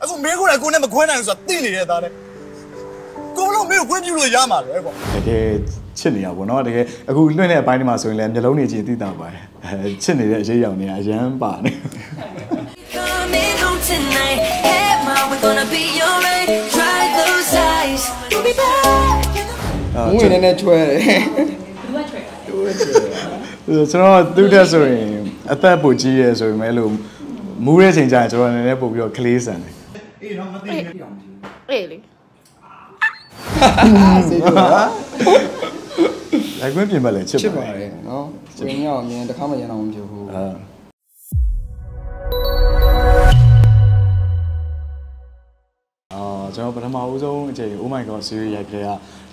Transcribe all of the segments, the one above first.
I saw me go like go never go na so tili le da le. Go lo me go piu lo ya ma le kwa. Teke chit ne ya kwa no teke aku lwin ne abai ni ma so yin le mya lone ni chin ti ta ba le. Chit ne de a yei yaung ne a yan ba ne. Coming home tonight. Hey ma we're gonna be alright. Dry those eyes. We'll be back. Muy nene chue. So do that so in a tabu G so mellow Muri's in giant on an apple your cleats and really like when you mallet chip no the comedy on you. But I'm also, oh my God, Syria,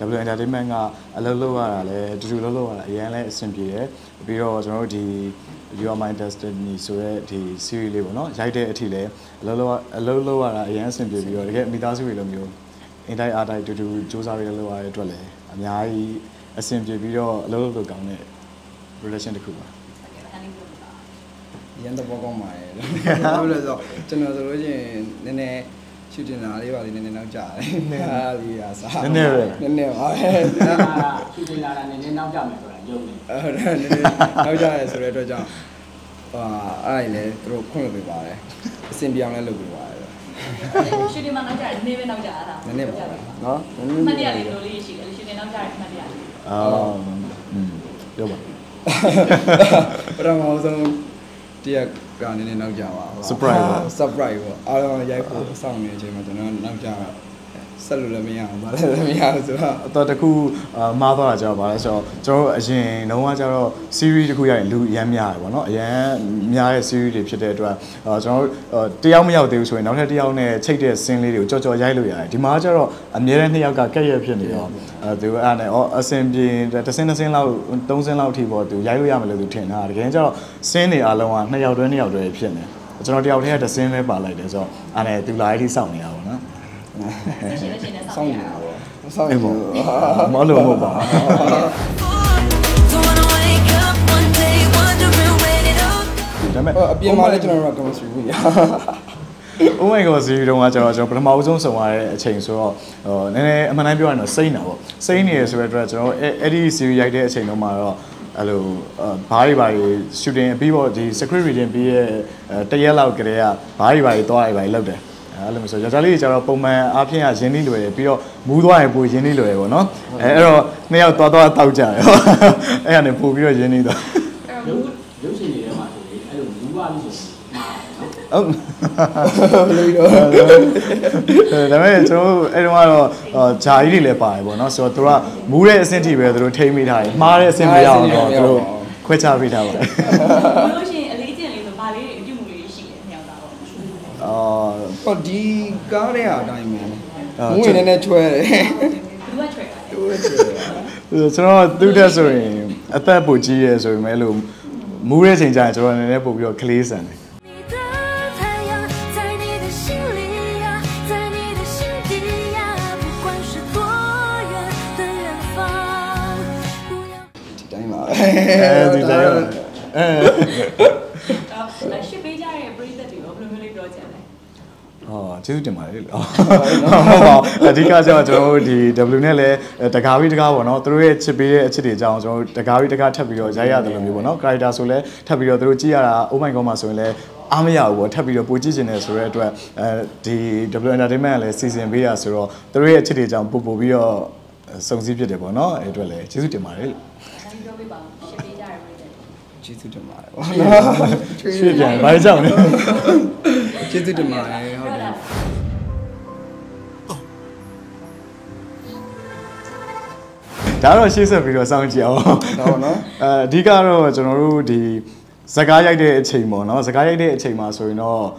Entertainment, a little lower, to lower, the You Are My Destiny, so the Syria level, no, I did a little lower, yes, simply, you get me that's with you. And I add to do Josari lower trolley. I mean, I simply video a little look on it. Relation to Cuba. The end of all my. She didn't know you are in a jar. Yes, I never knew. She didn't know Jamaica. I let through Colby by Simbian Luby. She didn't know that, never know that. Never. No, Maria, she didn't know that, Maria. But I'm also dear. Surprise! Surprise! I don't know song I thought the cool mother job. So, as you know, I series who I do, not yeah, series. So, tell me out this way, not at the only take this thing, little Jojo Yalu, the major or a near and the Yaka assembly that the same loud, don't send out people to Yalu Yamalu, send the other one, not any other opinion. It's not out here the same way, but like this, and I do like this sound now. Song now. Song now. Malu mubah. Biar malu jangan orang kamu sibuk ya. Oh my God, sibuk dong aja aja. Pernah mau jom semua ceng so. Nenek mana biar anak saya nawa. Saya ni sebetulnya so. Edi sibuk yang dia ceng nama. Hello, by student people di security dia tayar lau kerja. By tu by love deh. Alam so jadi cara pemain apa yang aje ni luai, piro muda yang boleh ni luai, no? Ero ni aku tua tahu je, eh ni piro aje ni tu. Tapi so orang cai ni lepai, no? So tu lah muda sendiri betul, temi dah, mara sendiri yang tu, kuasa kita. But the Garia diamond. Muy nene chue. So do that so in a tabu G so mellow Muri's in giant on an apple your cleats and Jadi macam mana? Macam adikah saya macam di Dublin le, takawi bukan, terus HB jauh macam takawi terbiar jaya dalam ni bukan, kaya dah sule terbiar terus cia umai kau masuk le, amya buat terbiar puji jenis sule tu di Dublin ada mana le season biar sule terus HB jauh bubu biar songsi biar bukan, itu le jadi macam mana? Jadi macam mana? Jadi macam mana? Jadi macam mana? Jangan sih sebelum sangjia. Di kalau jono di sekarang ini cima, no sekarang ini cima so no,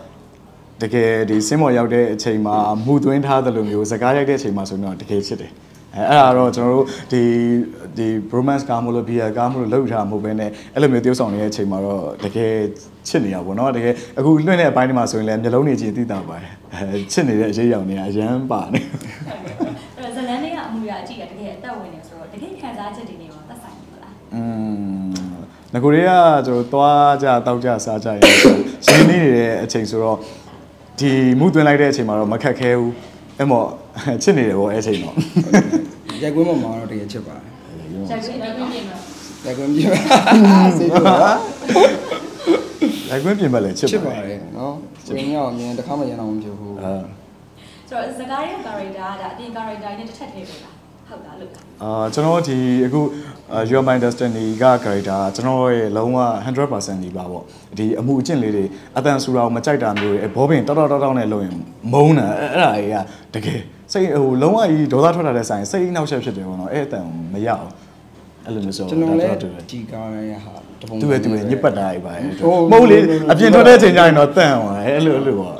dek di semua yang dek cima muduin dah dalam itu sekarang ini cima so no dek cite. Kalau jono di romance kamu lebih, kamu lebih ramah mungkin. Elok itu song ini cima no dek cini aku no dek aku luen apa ini masuk ni, jalan ni jadi tak apa. Cini dek jadi yang ni aja empat. Jalan ni aku mula aja dek tahu ni. Nakuria, jauh tua, jauh tahu jauh saja. Sini ni ceng suro. the mood when I did him or Macaco, Emma, Chile or Etino. Jagumo or the Chiba. So, Zagari Garida, the Garida in the Chet. How that look? Tonoti, a good, your mind understanding Garida, Tonoi, Loma, 100% the Babo. The Amujin lady, Adansura, Machitan, a bobbing, Totodon alone, Mona, yeah, take say, oh, Loma, you do that for the sign, say, no, she should do, eh, them, Mayao. A little so, do it, you but I buy. Oh, Molly, I've been donating, I not them, a little.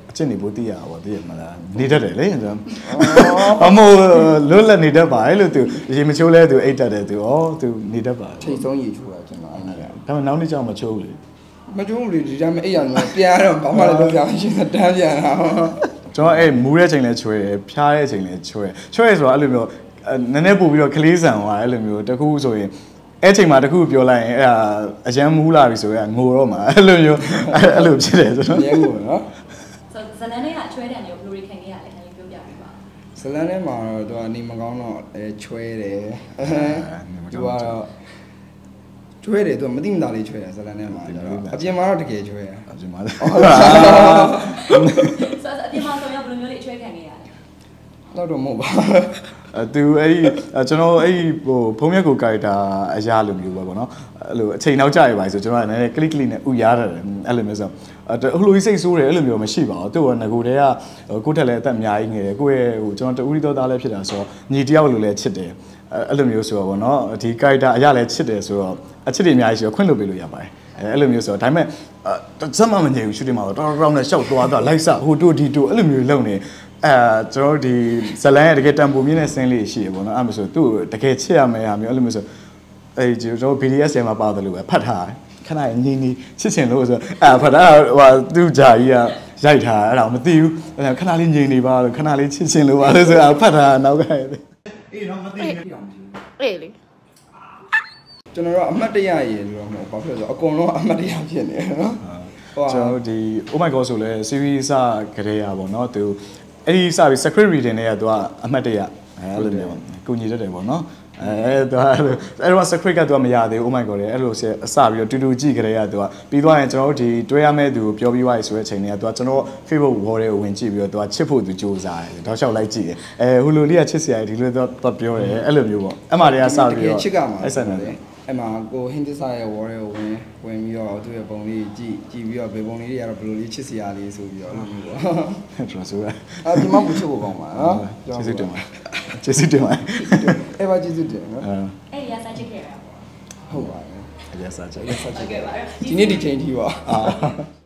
Chinny Butia, what dear madam. Needed it, eh? Amo Lula Nidaba, I look to Jimmy Chula to eight at it to all to Nidaba. Chase only to work. Come now, it's almost over. But only the jam ayan, Pierre, Pamela, she's a Italian. So a Murating Lecture, a Piating Lecture. Choice of Alumo, Nanebu, your Cleason, Alumu, the Kuzo, Etting Mataku, your line, a jam hula is and Muroma. I love you. I love you. So, Salana trade and your blue can get Salana, do I need Magano, trade? You are. Trade to Madame Dali trade as a name. As your mother gave you. As your mother. So, at the amount of your blue trade and yet. Not a mobile. Do a general a Pomego Kaita, as Yalum, you were. Take no jive, I said, and I quickly Uyada and Elemism. At Louis Sura Elemio Mashiva, do an Agudea, a good letter, Yaying, a good, John Urido Dalepida, so Nidialu let today. Alumnus or no, the Kaida Ayala Chide, so a chili me as your Quindobiluyabai. Alumnus or time, some of you shoot him out around the shop to other Lisa who do the do alumni lonely. So the Salah get Tambumina Saintly, she won Amazon too. The Katia may have your alumnus. A Joe PDSM about the Lua, Pata, can I Nini, Sitting Loser, Pata was do Jaya, Jaita, around the you, and Canali Nini, Canali Sitting Loser, Pata, now. Really? General, I'm not the I so the oh my God, so the series are not to any service secretary in here. Do I'm not there. I don't know. Everyone secretary to me. Oh my God, I was a savio to do Gigra to a P1 and all the Dwayame do Piovi Wise, which I need to know favorable warrior when Gibio to a chipple to choose. I shall like G. Hululia Chessia, I did not top your elevio. Am I a savio? I said, Emma, go Hindusai warrior when you are to a bonny G. Give you a bonny air of Blue Chessia is with your own. I'll be much over my Jesse do I? Ever Jesse do? Yes, I take care. Oh, yes, I take care. You need to change you are.